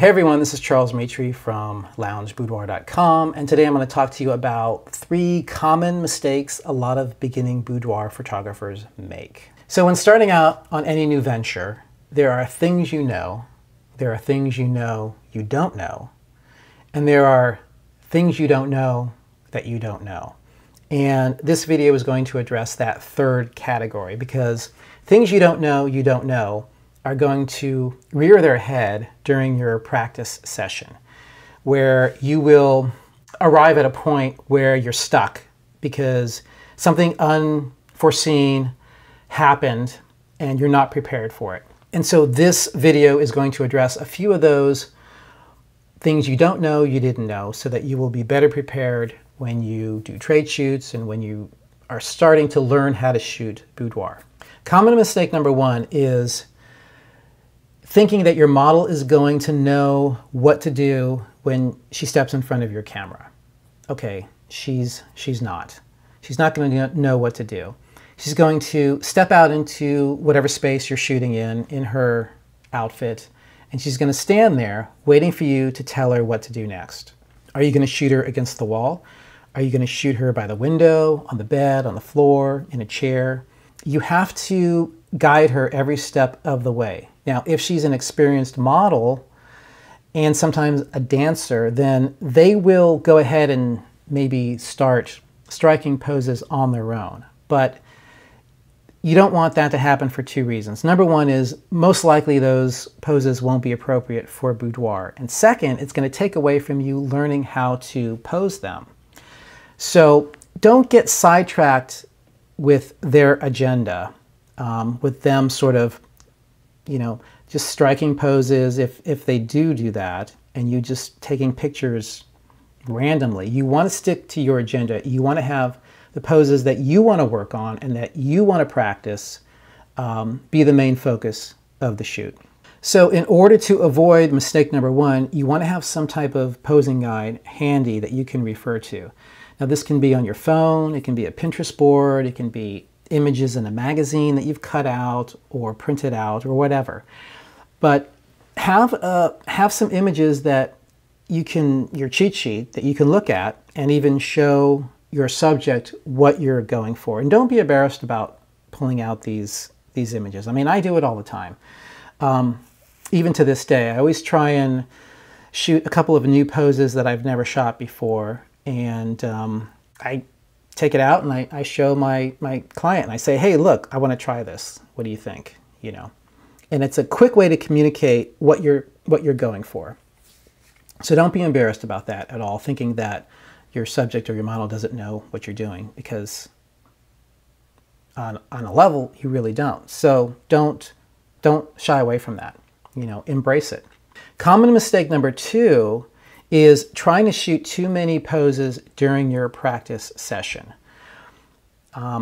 Hey everyone, this is Charles Mitri from loungeboudoir.com, and today I'm going to talk to you about 3 common mistakes a lot of beginning boudoir photographers make. So when starting out on any new venture, there are things you know, there are things you know you don't know, and there are things you don't know that you don't know. And this video is going to address that 3rd category, because things you don't know are going to rear their head during your practice session, where you will arrive at a point where you're stuck because something unforeseen happened and you're not prepared for it. And so this video is going to address a few of those things you don't know, you didn't know, so that you will be better prepared when you do trade shoots and when you are starting to learn how to shoot boudoir. Common mistake number 1 is thinking that your model is going to know what to do when she steps in front of your camera. Okay, she's not. She's not going to know what to do. She's going to step out into whatever space you're shooting in her outfit, and she's going to stand there waiting for you to tell her what to do next. Are you going to shoot her against the wall? Are you going to shoot her by the window, on the bed, on the floor, in a chair? You have to guide her every step of the way. Now, if she's an experienced model and sometimes a dancer, then they will go ahead and maybe start striking poses on their own. But you don't want that to happen for 2 reasons. Number 1 is most likely those poses won't be appropriate for boudoir. And second, it's going to take away from you learning how to pose them. So don't get sidetracked with their agenda, with them sort of, you know, just striking poses if they do that, and you just taking pictures randomly. You want to stick to your agenda. You want to have the poses that you want to work on and that you want to practice be the main focus of the shoot. So in order to avoid mistake number 1, you want to have some type of posing guide handy that you can refer to. Now this can be on your phone, it can be a Pinterest board, it can be images in a magazine that you've cut out or printed out or whatever. But have some images that you can, your cheat sheet, that you can look at and even show your subject what you're going for. And don't be embarrassed about pulling out these images. I mean, I do it all the time. Even to this day, I always try and shoot a couple of new poses that I've never shot before, and I take it out and I show my client and I say, hey, look, I want to try this. What do you think? You know, and it's a quick way to communicate what you're going for. So don't be embarrassed about that at all, thinking that your subject or your model doesn't know what you're doing, because on a level, you really don't. So don't shy away from that, you know, embrace it. Common mistake number 2 is trying to shoot too many poses during your practice session.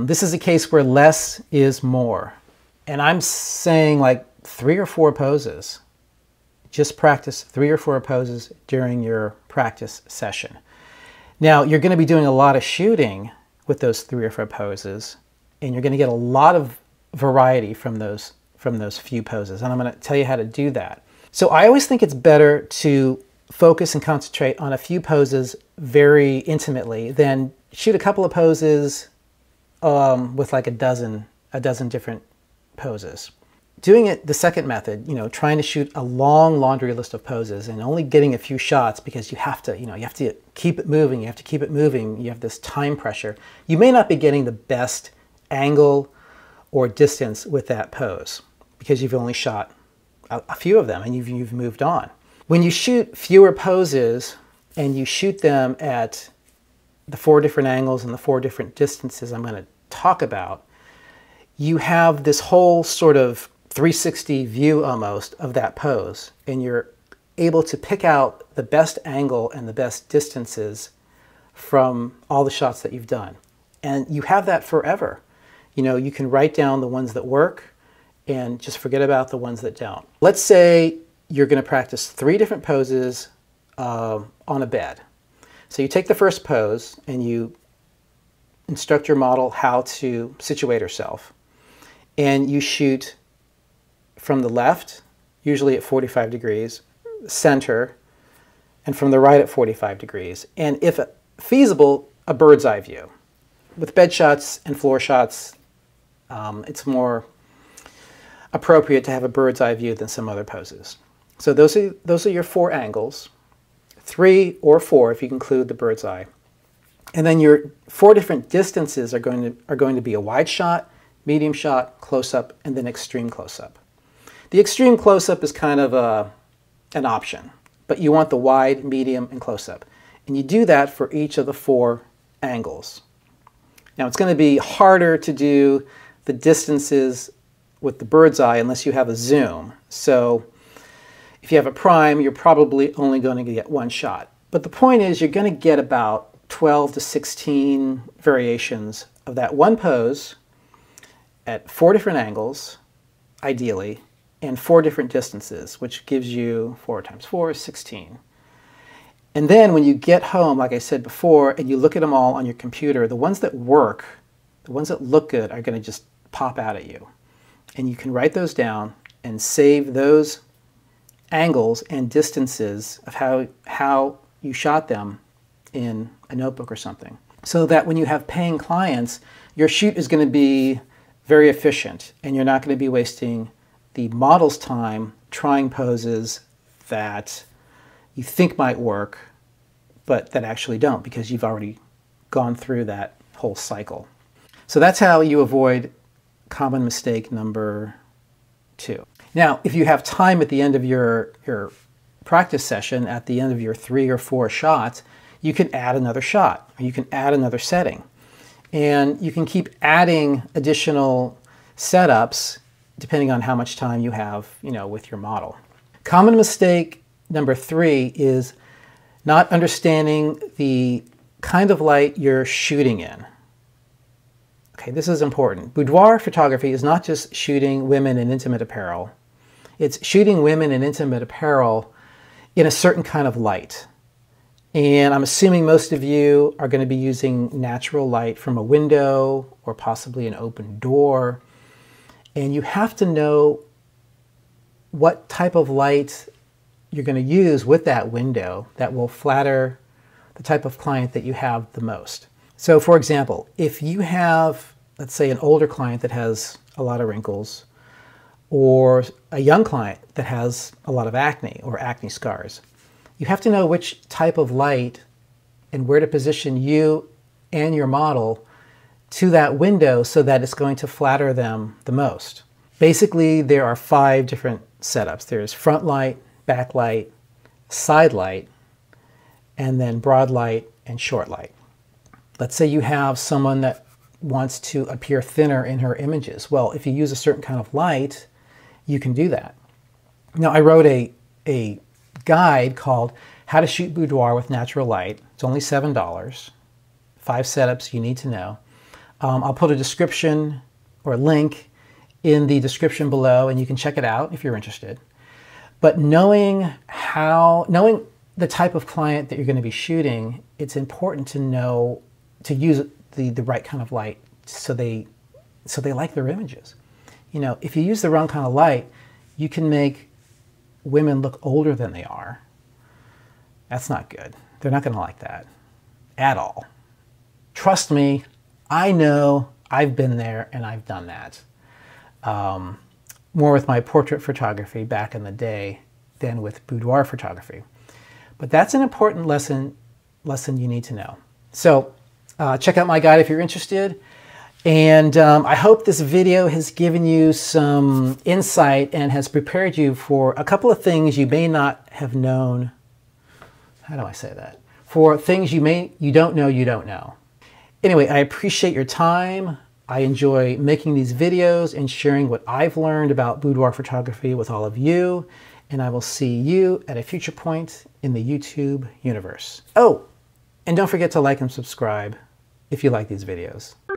This is a case where less is more. And I'm saying like 3 or 4 poses. Just practice 3 or 4 poses during your practice session. Now, you're going to be doing a lot of shooting with those 3 or 4 poses, and you're going to get a lot of variety from those few poses. And I'm going to tell you how to do that. So I always think it's better to focus and concentrate on a few poses very intimately, then shoot a couple of poses with like a dozen different poses. Doing it the second method, you know, trying to shoot a long laundry list of poses and only getting a few shots because you have to, you know, you have to keep it moving, you have to keep it moving, you have this time pressure. You may not be getting the best angle or distance with that pose because you've only shot a few of them and you've moved on. When you shoot fewer poses and you shoot them at the 4 different angles and the 4 different distances I'm going to talk about, you have this whole sort of 360 view almost of that pose, and you're able to pick out the best angle and the best distances from all the shots that you've done. And you have that forever. You know, you can write down the ones that work and just forget about the ones that don't. Let's say you're going to practice 3 different poses on a bed. So you take the first pose and you instruct your model how to situate herself. And you shoot from the left, usually at 45 degrees, center, and from the right at 45 degrees. And if feasible, a bird's eye view. With bed shots and floor shots, it's more appropriate to have a bird's eye view than some other poses. So those are your four angles, 3 or 4 if you include the bird's eye. And then your 4 different distances are going to be a wide shot, medium shot, close-up, and then extreme close-up. The extreme close-up is kind of an option, but you want the wide, medium, and close-up. And you do that for each of the 4 angles. Now it's going to be harder to do the distances with the bird's eye unless you have a zoom. So if you have a prime, you're probably only going to get 1 shot. But the point is you're going to get about 12 to 16 variations of that 1 pose at 4 different angles, ideally, and 4 different distances, which gives you 4 times 4 is 16. And then when you get home, like I said before, and you look at them all on your computer, the ones that work, the ones that look good are going to just pop out at you. And you can write those down and save those angles and distances of how you shot them in a notebook or something, so that when you have paying clients, your shoot is going to be very efficient and you're not going to be wasting the model's time trying poses that you think might work but that actually don't, because you've already gone through that whole cycle. So that's how you avoid common mistake number 2. Now, if you have time at the end of your practice session, at the end of your 3 or 4 shots, you can add another shot, or you can add another setting. And you can keep adding additional setups depending on how much time you have, with your model. Common mistake number 3 is not understanding the kind of light you're shooting in. Okay, this is important. Boudoir photography is not just shooting women in intimate apparel. It's shooting women in intimate apparel in a certain kind of light. And I'm assuming most of you are going to be using natural light from a window or possibly an open door. And you have to know what type of light you're going to use with that window that will flatter the type of client that you have the most. So for example, if you have, let's say, an older client that has a lot of wrinkles, or a young client that has a lot of acne or acne scars, you have to know which type of light and where to position you and your model to that window so that it's going to flatter them the most. Basically, there are 5 different setups. There's front light, back light, side light, and then broad light and short light. Let's say you have someone that wants to appear thinner in her images. Well, if you use a certain kind of light, you can do that. Now, I wrote a guide called How to Shoot Boudoir with Natural Light. It's only $7. 5 setups you need to know. I'll put a description or a link in the description below, and you can check it out if you're interested. But knowing the type of client that you're going to be shooting, it's important to know to use the right kind of light so they like their images. If you use the wrong kind of light, you can make women look older than they are. That's not good. They're not going to like that at all. Trust me, I know. I've been there and I've done that. More with my portrait photography back in the day than with boudoir photography. But that's an important lesson you need to know. So check out my guide if you're interested. And I hope this video has given you some insight and has prepared you for a couple of things you may not have known. How do I say that? For things you don't know you don't know. Anyway, I appreciate your time. I enjoy making these videos and sharing what I've learned about boudoir photography with all of you. And I will see you at a future point in the YouTube universe. Oh, and don't forget to like and subscribe if you like these videos.